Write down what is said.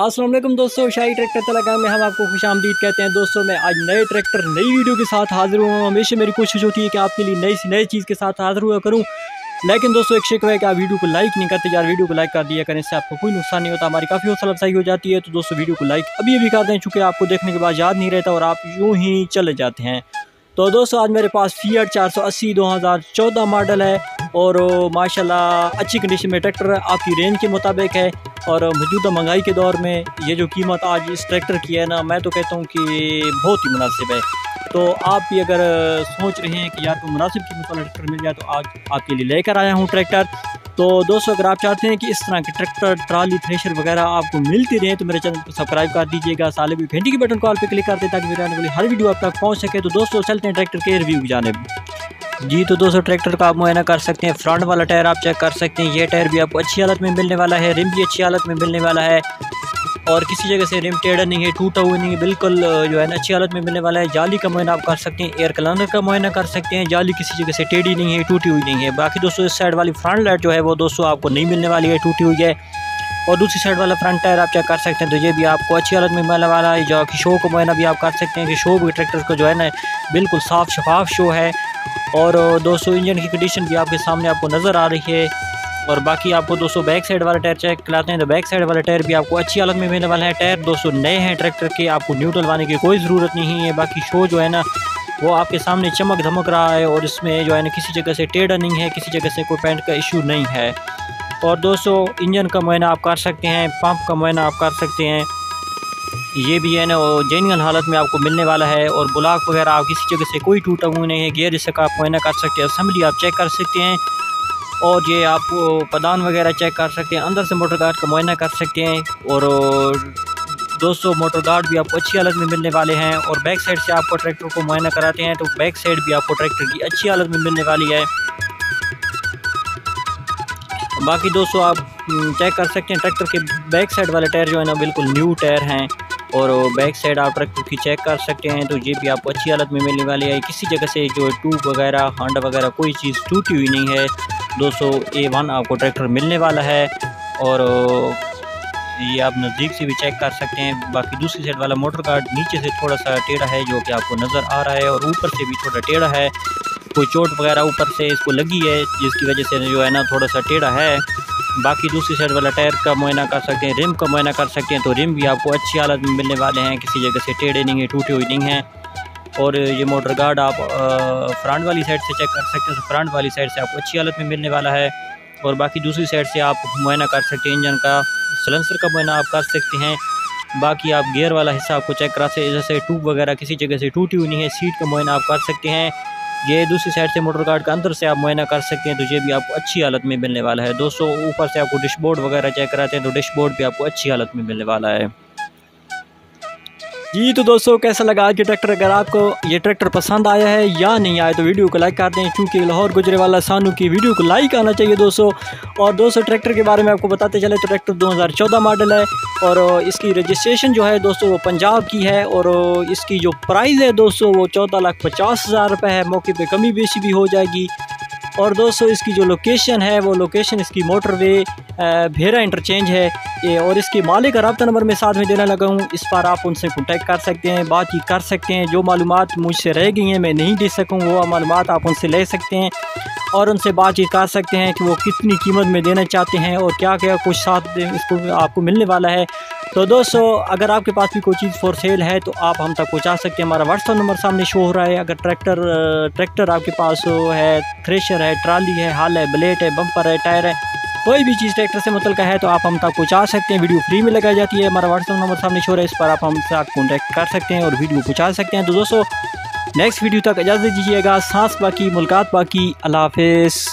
अस्सलाम वालेकुम दोस्तों, शाही ट्रैक्टर तलागां में हम आपको खुशामदीद कहते हैं। दोस्तों मैं आज नए ट्रैक्टर नई वीडियो के साथ हाज़िर हुआ हूँ। हमेशा मेरी कोशिश होती है कि आपके लिए नई नई चीज़ के साथ हाज़िर हुआ करूँ, लेकिन दोस्तों एक शिकवा है कि आप वीडियो को लाइक नहीं करते। यार वीडियो को लाइक कर दिया करें, इससे आपको कोई नुकसान नहीं होता, हमारी काफ़ी हौसला अफजाई हो जाती है। तो दोस्तों वीडियो को लाइक अभी अभी कर दें, चूँकि आपको देखने के बाद याद नहीं रहता और आप यूँ ही चले जाते हैं। तो दोस्तों आज मेरे पास Fiat480 2014 मॉडल है और माशाल्लाह अच्छी कंडीशन में ट्रैक्टर आपकी रेंज के मुताबिक है। और मौजूदा महंगाई के दौर में ये जो कीमत आज इस ट्रैक्टर की है ना, मैं तो कहता हूँ कि बहुत ही मुनासिब है। तो आप भी अगर सोच रहे हैं कि यार कोई मुनासिब कीमत वाला ट्रैक्टर मिल जाए, तो आज आपके लिए लेकर आया हूँ ट्रैक्टर। तो दोस्तों अगर आप चाहते हैं कि इस तरह के ट्रैक्टर, ट्राली, थ्रेशर वगैरह आपको मिलती रहे, तो मेरे चैनल को सब्सक्राइब कर दीजिएगा, साले भी घंटी के बटन कॉल पर क्लिक कर दें ताकि मेरे आने वाली हर वीडियो आप तक पहुँच सके। तो दोस्तों चलते हैं ट्रैक्टर के रिव्यू की जानिब। जी तो दोस्तों ट्रैक्टर का आप मुआयना कर सकते हैं। फ्रंट वाला टायर आप चेक कर सकते हैं, ये टायर भी आपको अच्छी हालत में मिलने वाला है, रिम भी अच्छी हालत में मिलने वाला है और किसी जगह से रिम टेढ़ा नहीं है, टूटा हुआ नहीं है, बिल्कुल जो है ना अच्छी हालत में मिलने वाला है। जाली का मुआयना आप कर सकते हैं, एयर कलर का मुआयना कर सकते हैं, जाली किसी जगह से टेढ़ी नहीं है, टूटी हुई नहीं है। बाकी दोस्तों इस साइड वाली फ्रंट लाइट जो है वो दोस्तों आपको नहीं मिलने वाली है, टूटी हुई है। और दूसरी साइड वाला फ्रंट टायर आप चेक कर सकते हैं, तो ये भी आपको अच्छी हालत में मिलने वाला है। जो कि शो का मुआयना भी आप कर सकते हैं कि शो भी ट्रैक्टर का जो है ना बिल्कुल साफ शफाफ शो है। और दोस्तों इंजन की कंडीशन भी आपके सामने आपको नज़र आ रही है। और बाकी आपको दोस्तों बैक साइड वाला टायर चेक कराते हैं, तो बैक साइड वाला टायर भी आपको अच्छी हालत में मिलने वाला है। टायर दोस्तों नए हैं ट्रैक्टर के, आपको न्यू डलवाने की कोई ज़रूरत नहीं है। बाकी शो जो है ना वो आपके सामने चमक धमक रहा है और इसमें जो है ना किसी जगह से टेढ़ा नहीं है, किसी जगह से कोई पेंट का इशू नहीं है। और दोस्तों इंजन का मुआयना आप कर सकते हैं, पंप का मुआयना आप कर सकते हैं, ये भी है ना वो जेन्युइन हालत में आपको मिलने वाला है। और ब्लॉक वगैरह आप किसी जगह से कोई टूटा हुआ नहीं है, गियर इसका आप मुआयना कर सकते हैं, असम्बली आप चेक कर सकते हैं और ये आप पदान वगैरह चेक कर सकते हैं, अंदर से मोटर गार्ड का मुआयना कर सकते हैं। और दोस्तों मोटर गार्ड भी आपको अच्छी हालत में मिलने वाले हैं। और बैक साइड से आपको ट्रैक्टर को मुआयना कराते हैं, तो बैक साइड भी आपको ट्रैक्टर की अच्छी हालत में मिलने वाली है। बाकी दोस्तों आप चेक कर सकते हैं ट्रैक्टर के बैक साइड वाले टायर जो है ना बिल्कुल न्यू टायर हैं। और बैक साइड आप ट्रैक्टर की चेक कर सकते हैं, तो ये भी आपको अच्छी हालत में मिलने वाली है। किसी जगह से जो ट्यूब वगैरह हांडा वगैरह कोई चीज़ टूटी हुई नहीं है। 200A1 आपको ट्रैक्टर मिलने वाला है और ये आप नज़दीक से भी चेक कर सकते हैं। बाकी दूसरी साइड वाला मोटर गार्ड नीचे से थोड़ा सा टेढ़ा है जो कि आपको नज़र आ रहा है, और ऊपर से भी थोड़ा टेढ़ा है, कोई चोट वगैरह ऊपर से इसको लगी है जिसकी वजह से जो है ना थोड़ा सा टेढ़ा है। बाकी दूसरी साइड वाला टायर का मुआयना कर सकते हैं, रिम का मुआयना कर सकते हैं, तो रिम भी आपको अच्छी हालत में मिलने वाले हैं, किसी जगह से टेढ़े नहीं है, टूटे हुए नहीं हैं। और ये मोटर गार्ड आप फ्रंट वाली साइड से चेक कर सकते हैं, तो फ्रंट वाली साइड से आपको अच्छी हालत में मिलने वाला है। और बाकी दूसरी साइड से आप मुआयना कर सकते हैं, इंजन का सलेंसर का मुआयना आप कर सकते हैं। बाकी आप गियर वाला हिस्सा आपको चेक करा सकते हैं, जैसे ट्यूब वगैरह किसी जगह से टूटी हुई नहीं है, सीट का मुआयना आप कर सकते हैं। ये दूसरी साइड से मोटर गार्ड का अंदर से आप मुआयना कर सकते हैं, तो ये भी आपको अच्छी हालत में मिलने वाला है। दोस्तों ऊपर से आपको डैशबोर्ड वगैरह चेक कराते हैं, तो डैशबोर्ड भी आपको अच्छी हालत में मिलने वाला है। जी तो दोस्तों कैसा लगा आज के ट्रैक्टर? अगर आपको ये ट्रैक्टर पसंद आया है या नहीं आया तो वीडियो को लाइक कर दें, क्योंकि लाहौर गुजरे वाला सानू की वीडियो को लाइक आना चाहिए दोस्तों। और दोस्तों ट्रैक्टर के बारे में आपको बताते चले तो ट्रैक्टर 2014 मॉडल है और इसकी रजिस्ट्रेशन जो है दोस्तों वो पंजाब की है। और इसकी जो प्राइस है दोस्तों वो 14,50,000 रुपये है, मौके पर कमी बेशी भी हो जाएगी। और दोस्तों इसकी जो लोकेशन है वो लोकेशन इसकी मोटरवे भेरा इंटरचेंज है। और इसके मालिक का रब्ता नंबर मैं साथ में देना लगा हूँ, इस पर आप उनसे कॉन्टैक्ट कर सकते हैं, बातचीत कर सकते हैं। जो मालूमात मुझसे रह गई हैं मैं नहीं दे सकूँ, वो मालूमात आप उनसे ले सकते हैं और उनसे बातचीत कर सकते हैं कि वो कितनी कीमत में देना चाहते हैं और क्या क्या कुछ साथ इसको आपको मिलने वाला है। तो दोस्तों अगर आपके पास भी कोई चीज़ फॉर सेल है तो आप हम तक पहुँचा सकते हैं, हमारा व्हाट्सअप नंबर सामने शो हो रहा है। अगर ट्रैक्टर आपके पास है, थ्रेशर है, ट्राली है, हाल है, ब्लेड है, बम्पर है, टायर है, कोई भी चीज़ ट्रैक्टर से मुतल्लिक़ है तो आप हम तक पहुँचा सकते हैं। वीडियो फ्री में लगाई जाती है, हमारा व्हाट्सअप नंबर सामने शो हो रहा है, इस पर आप हमसे आप कॉन्टैक्ट कर सकते हैं और वीडियो पहुँचा सकते हैं। तो दोस्तों नेक्स्ट वीडियो तक इजाज़त दीजिएगा, सांस बाकी मुलाकात बाकी, अल्लाह हाफ़िज़।